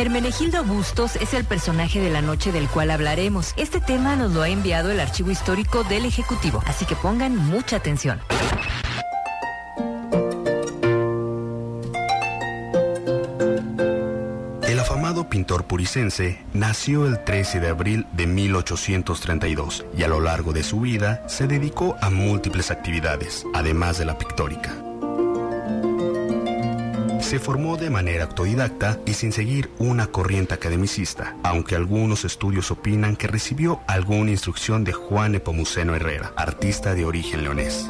Hermenegildo Bustos es el personaje de la noche del cual hablaremos. Este tema nos lo ha enviado el Archivo Histórico del Ejecutivo, así que pongan mucha atención. Pintor purisense, nació el 13 de abril de 1832 y a lo largo de su vida se dedicó a múltiples actividades, además de la pictórica. Se formó de manera autodidacta y sin seguir una corriente academicista, aunque algunos estudios opinan que recibió alguna instrucción de Juan Epomuceno Herrera, artista de origen leonés.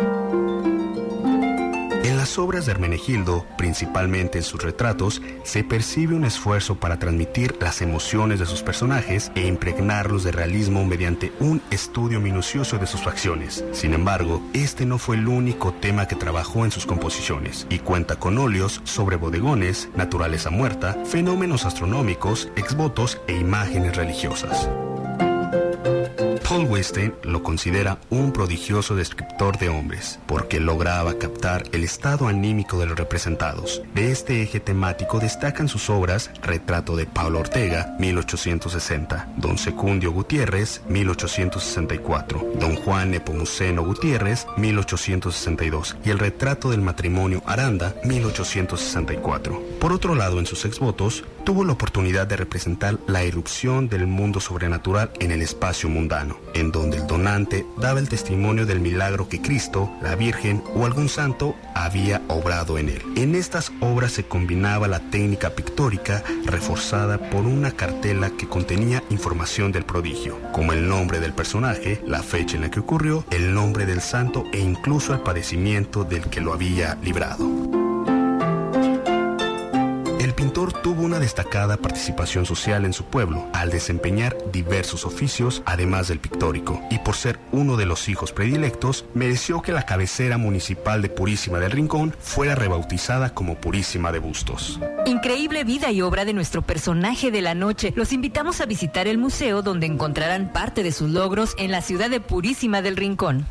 En las obras de Hermenegildo, principalmente en sus retratos, se percibe un esfuerzo para transmitir las emociones de sus personajes e impregnarlos de realismo mediante un estudio minucioso de sus facciones. Sin embargo, este no fue el único tema que trabajó en sus composiciones, y cuenta con óleos sobre bodegones, naturaleza muerta, fenómenos astronómicos, exvotos e imágenes religiosas. Hall Westen lo considera un prodigioso descriptor de hombres, porque lograba captar el estado anímico de los representados. De este eje temático destacan sus obras Retrato de Pablo Ortega, 1860, Don Secundio Gutiérrez, 1864, Don Juan Nepomuceno Gutiérrez, 1862, y el Retrato del Matrimonio Aranda, 1864. Por otro lado, en sus exvotos, tuvo la oportunidad de representar la irrupción del mundo sobrenatural en el espacio mundano, en donde el donante daba el testimonio del milagro que Cristo, la Virgen o algún santo había obrado en él. En estas obras se combinaba la técnica pictórica reforzada por una cartela que contenía información del prodigio, como el nombre del personaje, la fecha en la que ocurrió, el nombre del santo e incluso el padecimiento del que lo había librado. El pintor tuvo una destacada participación social en su pueblo, al desempeñar diversos oficios, además del pictórico, y por ser uno de los hijos predilectos, mereció que la cabecera municipal de Purísima del Rincón fuera rebautizada como Purísima de Bustos. Increíble vida y obra de nuestro personaje de la noche. Los invitamos a visitar el museo, donde encontrarán parte de sus logros en la ciudad de Purísima del Rincón.